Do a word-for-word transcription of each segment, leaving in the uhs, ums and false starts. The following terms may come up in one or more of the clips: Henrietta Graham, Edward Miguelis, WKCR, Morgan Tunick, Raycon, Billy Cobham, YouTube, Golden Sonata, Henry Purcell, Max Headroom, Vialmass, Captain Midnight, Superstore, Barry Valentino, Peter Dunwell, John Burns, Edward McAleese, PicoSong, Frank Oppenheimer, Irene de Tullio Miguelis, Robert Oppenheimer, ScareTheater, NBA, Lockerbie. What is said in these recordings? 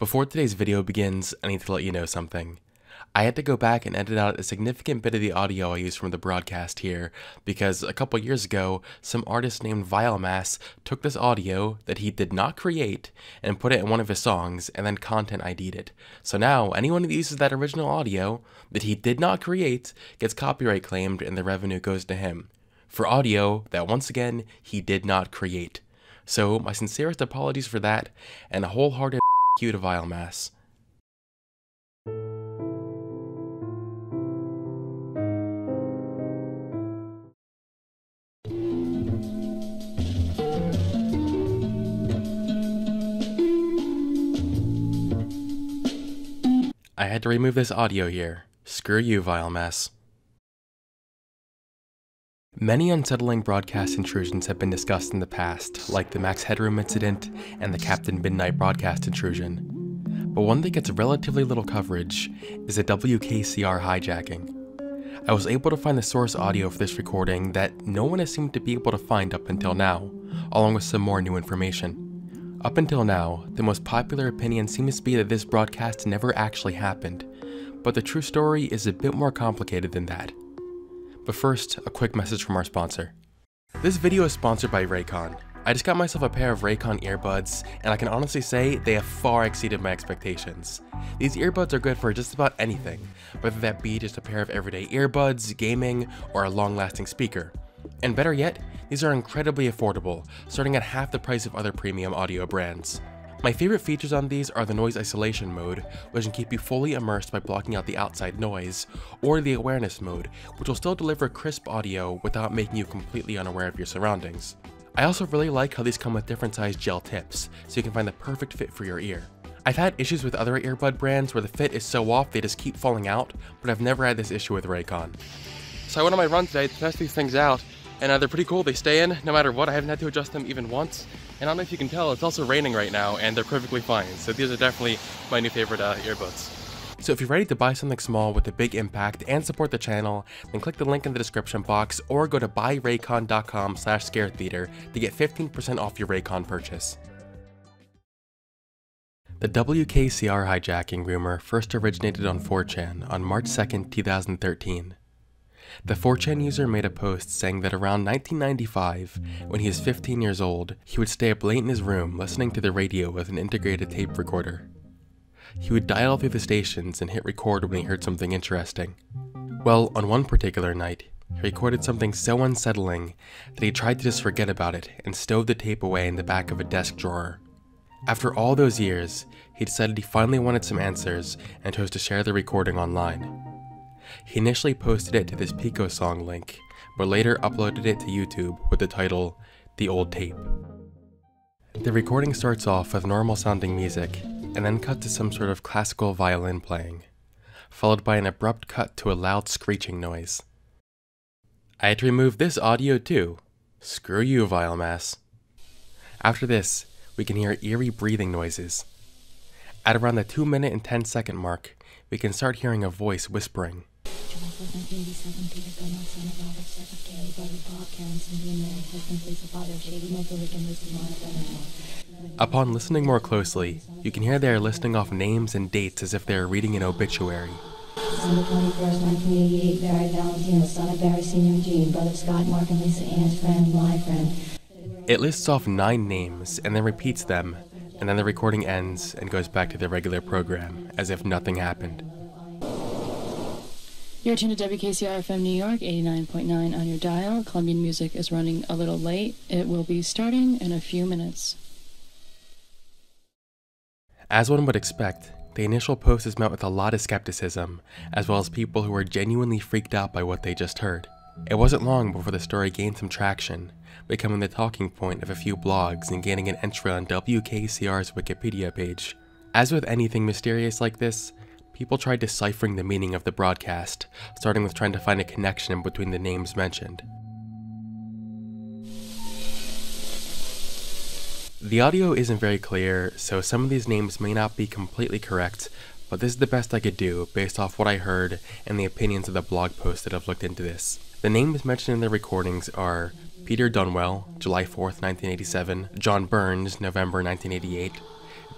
Before today's video begins, I need to let you know something. I had to go back and edit out a significant bit of the audio I used from the broadcast here, because a couple years ago, some artist named Vialmass took this audio that he did not create and put it in one of his songs, and then content I D'd it. So now, anyone that uses that original audio that he did not create gets copyright claimed and the revenue goes to him, for audio that, once again, he did not create. So my sincerest apologies for that, and a wholehearted f*** you to Vialmass. I had to remove this audio here. Screw you, Vialmass. Many unsettling broadcast intrusions have been discussed in the past, like the Max Headroom incident and the Captain Midnight broadcast intrusion. But one that gets relatively little coverage is the W K C R hijacking. I was able to find the source audio for this recording that no one has seemed to be able to find up until now, along with some more new information. Up until now, the most popular opinion seems to be that this broadcast never actually happened, but the true story is a bit more complicated than that. But first, a quick message from our sponsor. This video is sponsored by Raycon. I just got myself a pair of Raycon earbuds, and I can honestly say they have far exceeded my expectations. These earbuds are good for just about anything, whether that be just a pair of everyday earbuds, gaming, or a long-lasting speaker. And better yet, these are incredibly affordable, starting at half the price of other premium audio brands. My favorite features on these are the noise isolation mode, which can keep you fully immersed by blocking out the outside noise, or the awareness mode, which will still deliver crisp audio without making you completely unaware of your surroundings. I also really like how these come with different sized gel tips, so you can find the perfect fit for your ear. I've had issues with other earbud brands where the fit is so off they just keep falling out, but I've never had this issue with Raycon. So I went on my run today to test these things out, and uh, they're pretty cool. They stay in no matter what. I haven't had to adjust them even once. And I don't know if you can tell, it's also raining right now and they're perfectly fine. So these are definitely my new favorite uh, earbuds. So if you're ready to buy something small with a big impact and support the channel, then click the link in the description box or go to buyraycon.com slash ScareTheater to get fifteen percent off your Raycon purchase. The W K C R hijacking rumor first originated on four chan on March second, two thousand thirteen. The four chan user made a post saying that around nineteen ninety-five, when he was fifteen years old, he would stay up late in his room listening to the radio with an integrated tape recorder. He would dial through the stations and hit record when he heard something interesting. Well, on one particular night, he recorded something so unsettling that he tried to just forget about it and stowed the tape away in the back of a desk drawer. After all those years, he decided he finally wanted some answers and chose to share the recording online. He initially posted it to this PicoSong link, but later uploaded it to YouTube with the title, The Old Tape. The recording starts off with normal sounding music, and then cuts to some sort of classical violin playing, followed by an abrupt cut to a loud screeching noise. I had to remove this audio too. Screw you, Vialmass. After this, we can hear eerie breathing noises. At around the two minute and ten second mark, we can start hearing a voice whispering. Upon listening more closely, you can hear they are listing off names and dates as if they are reading an obituary. On the twenty-first, nineteen eighty-eight, Barry Valentino, son of Barry Senior and Jean, brother Scott, Mark and Lisa Ann's friend, my friend. It lists off nine names and then repeats them, and then the recording ends and goes back to the regular program, as if nothing happened. You're tuned to W K C R F M New York, eighty-nine point nine on your dial. Colombian music is running a little late. It will be starting in a few minutes. As one would expect, the initial post is met with a lot of skepticism, as well as people who are genuinely freaked out by what they just heard. It wasn't long before the story gained some traction, becoming the talking point of a few blogs and gaining an entry on W K C R's Wikipedia page. As with anything mysterious like this, people tried deciphering the meaning of the broadcast, starting with trying to find a connection between the names mentioned. The audio isn't very clear, so some of these names may not be completely correct, but this is the best I could do based off what I heard and the opinions of the blog posts that have looked into this. The names mentioned in the recordings are Peter Dunwell, July fourth, nineteen eighty-seven, John Burns, November nineteen eighty-eight,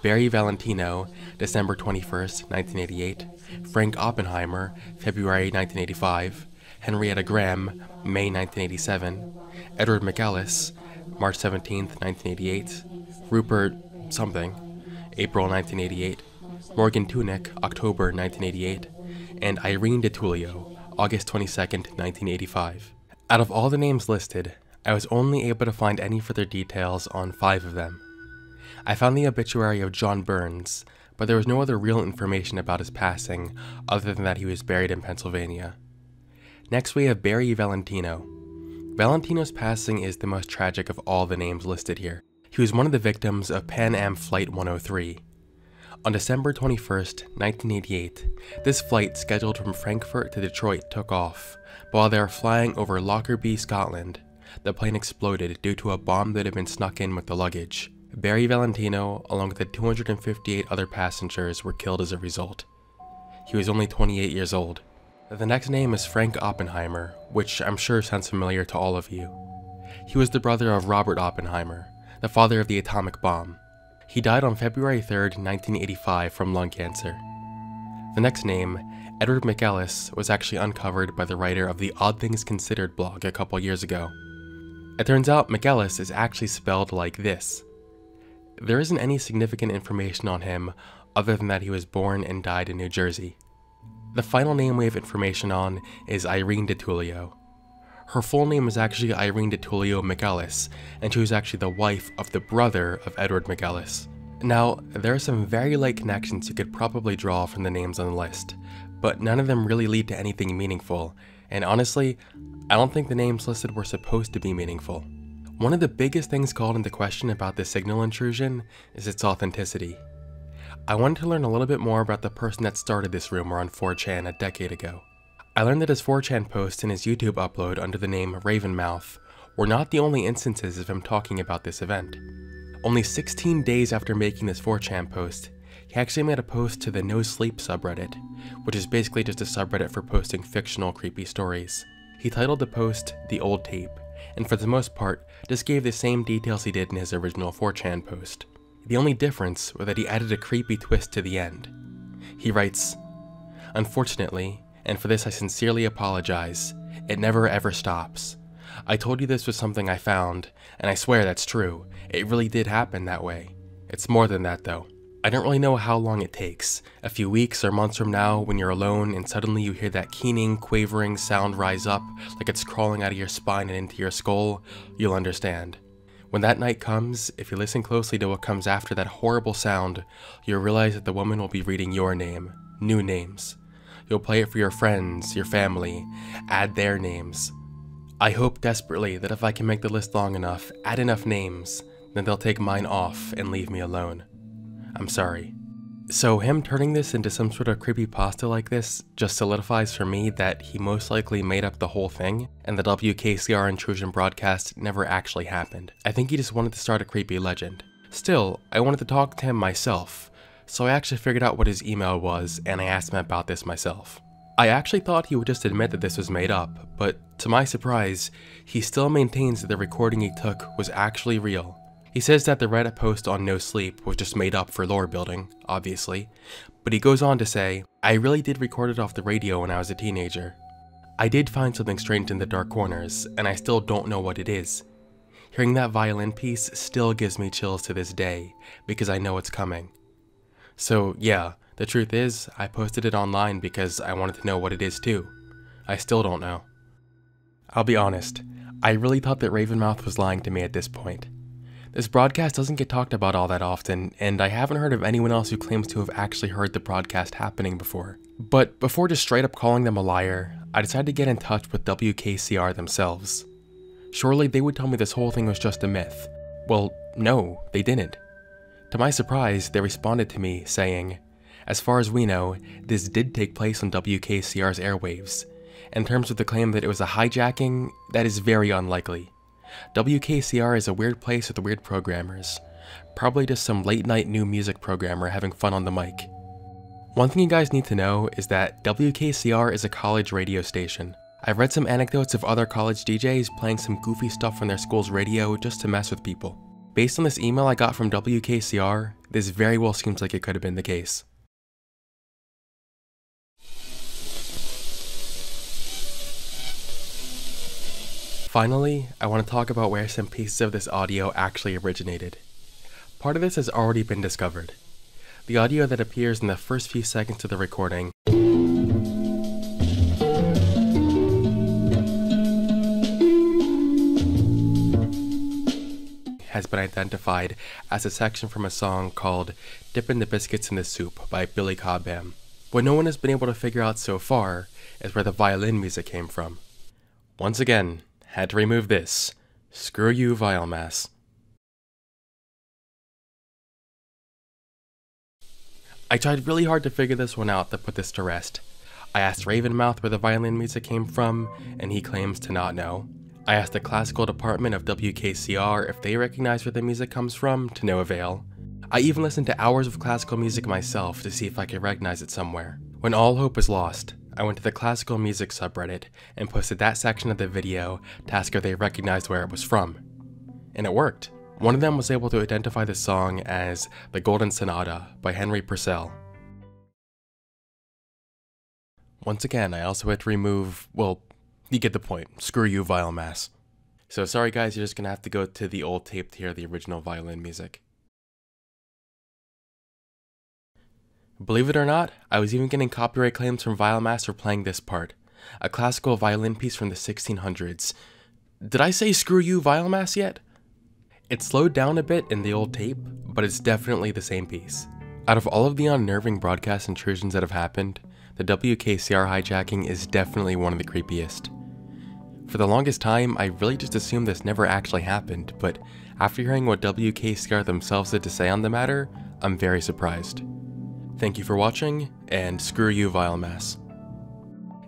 Barry Valentino, December twenty-first, nineteen eighty-eight, Frank Oppenheimer, February nineteen eighty-five, Henrietta Graham, May nineteen eighty-seven, Edward McAleese, March seventeenth, nineteen eighty-eight, Rupert something, April nineteen eighty-eight, Morgan Tunick, October nineteen eighty-eight, and Irene de Tullio, August twenty-second, nineteen eighty-five. Out of all the names listed, I was only able to find any further details on five of them. I found the obituary of John Burns, but there was no other real information about his passing other than that he was buried in Pennsylvania. Next we have Barry Valentino. Valentino's passing is the most tragic of all the names listed here. He was one of the victims of Pan Am Flight one oh three. On December twenty-first, nineteen eighty-eight, this flight scheduled from Frankfurt to Detroit took off, but while they were flying over Lockerbie, Scotland, the plane exploded due to a bomb that had been snuck in with the luggage. Barry Valentino, along with the two hundred fifty-eight other passengers, were killed as a result. He was only twenty-eight years old. The next name is Frank Oppenheimer, which I'm sure sounds familiar to all of you. He was the brother of Robert Oppenheimer, the father of the atomic bomb. He died on February third, nineteen eighty-five from lung cancer. The next name, Edward McAleese, was actually uncovered by the writer of the Odd Things Considered blog a couple years ago. It turns out McAleese is actually spelled like this. There isn't any significant information on him other than that he was born and died in New Jersey. The final name we have information on is Irene de Tullio. Her full name is actually Irene de Tullio Miguelis, and she was actually the wife of the brother of Edward Miguelis. Now, there are some very light connections you could probably draw from the names on the list, but none of them really lead to anything meaningful, and honestly, I don't think the names listed were supposed to be meaningful. One of the biggest things called into question about this signal intrusion is its authenticity. I wanted to learn a little bit more about the person that started this rumor on four chan a decade ago. I learned that his four chan posts and his YouTube upload under the name Ravenmouth were not the only instances of him talking about this event. Only sixteen days after making this four chan post, he actually made a post to the No Sleep subreddit, which is basically just a subreddit for posting fictional creepy stories. He titled the post The Old Tape, and for the most part, just gave the same details he did in his original four chan post. The only difference was that he added a creepy twist to the end. He writes, "Unfortunately, and for this I sincerely apologize. It never ever stops. I told you this was something I found, and I swear that's true. It really did happen that way. It's more than that though. I don't really know how long it takes. A few weeks or months from now when you're alone and suddenly you hear that keening, quavering sound rise up like it's crawling out of your spine and into your skull, you'll understand. When that night comes, if you listen closely to what comes after that horrible sound, you'll realize that the woman will be reading your name, new names. You'll play it for your friends, your family, add their names. I hope desperately that if I can make the list long enough, add enough names, then they'll take mine off and leave me alone. I'm sorry." So him turning this into some sort of creepypasta like this just solidifies for me that he most likely made up the whole thing, and the W K C R intrusion broadcast never actually happened. I think he just wanted to start a creepy legend. Still, I wanted to talk to him myself, so I actually figured out what his email was and I asked him about this myself. I actually thought he would just admit that this was made up, but to my surprise, he still maintains that the recording he took was actually real. He says that the Reddit post on No Sleep was just made up for lore building, obviously, but he goes on to say, "I really did record it off the radio when I was a teenager. I did find something strange in the dark corners, and I still don't know what it is. Hearing that violin piece still gives me chills to this day, because I know it's coming." So yeah, the truth is, I posted it online because I wanted to know what it is too. I still don't know. I'll be honest, I really thought that Ravenmouth was lying to me at this point. This broadcast doesn't get talked about all that often, and I haven't heard of anyone else who claims to have actually heard the broadcast happening before. But before just straight up calling them a liar, I decided to get in touch with W K C R themselves. Surely they would tell me this whole thing was just a myth. Well, no, they didn't. To my surprise, they responded to me saying, "As far as we know, this did take place on W K C R's airwaves. In terms of the claim that it was a hijacking, that is very unlikely. W K C R is a weird place with weird programmers. Probably just some late night new music programmer having fun on the mic." One thing you guys need to know is that W K C R is a college radio station. I've read some anecdotes of other college D Js playing some goofy stuff from their school's radio just to mess with people. Based on this email I got from W K C R, this very well seems like it could have been the case. Finally, I want to talk about where some pieces of this audio actually originated. Part of this has already been discovered. The audio that appears in the first few seconds of the recording has been identified as a section from a song called Dippin' the Biscuits in the Soup by Billy Cobham. What no one has been able to figure out so far is where the violin music came from. Once again, had to remove this. Screw you, Vialmass. I tried really hard to figure this one out to put this to rest. I asked Ravenmouth where the violin music came from, and he claims to not know. I asked the classical department of W K C R if they recognize where the music comes from, to no avail. I even listened to hours of classical music myself to see if I could recognize it somewhere. When all hope was lost, I went to the classical music subreddit and posted that section of the video to ask if they recognized where it was from. And it worked. One of them was able to identify the song as The Golden Sonata by Henry Purcell. Once again, I also had to remove, well, you get the point. Screw you, Vialmass. So sorry guys, you're just gonna have to go to the old tape to hear the original violin music. Believe it or not, I was even getting copyright claims from Vialmass for playing this part. A classical violin piece from the sixteen hundreds. Did I say screw you, Vialmass yet? It slowed down a bit in the old tape, but it's definitely the same piece. Out of all of the unnerving broadcast intrusions that have happened, the W K C R hijacking is definitely one of the creepiest. For the longest time, I really just assumed this never actually happened, but after hearing what W K C R themselves had to say on the matter, I'm very surprised. Thank you for watching, and screw you, Vialmass.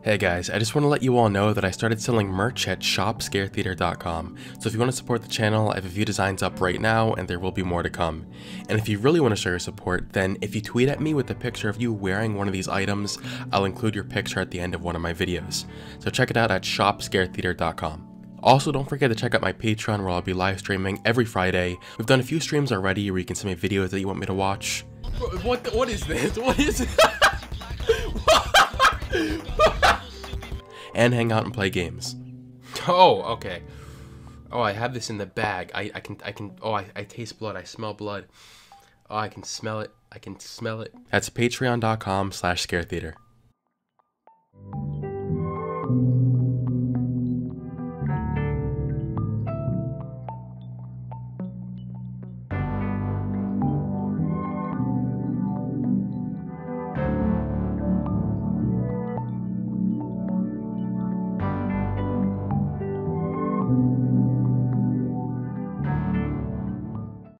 Hey guys, I just want to let you all know that I started selling merch at shop scare theater dot com, so if you want to support the channel, I have a few designs up right now and there will be more to come. And if you really want to show your support, then if you tweet at me with a picture of you wearing one of these items, I'll include your picture at the end of one of my videos. So check it out at shop scare theater dot com. Also, don't forget to check out my Patreon where I'll be live streaming every Friday. We've done a few streams already where you can send me videos that you want me to watch. What, the, what is this? What is this? And hang out and play games. Oh, okay. Oh, I have this in the bag. I, I can, I can, oh, I, I taste blood. I smell blood. Oh, I can smell it. I can smell it. That's patreon dot com slash scare theater.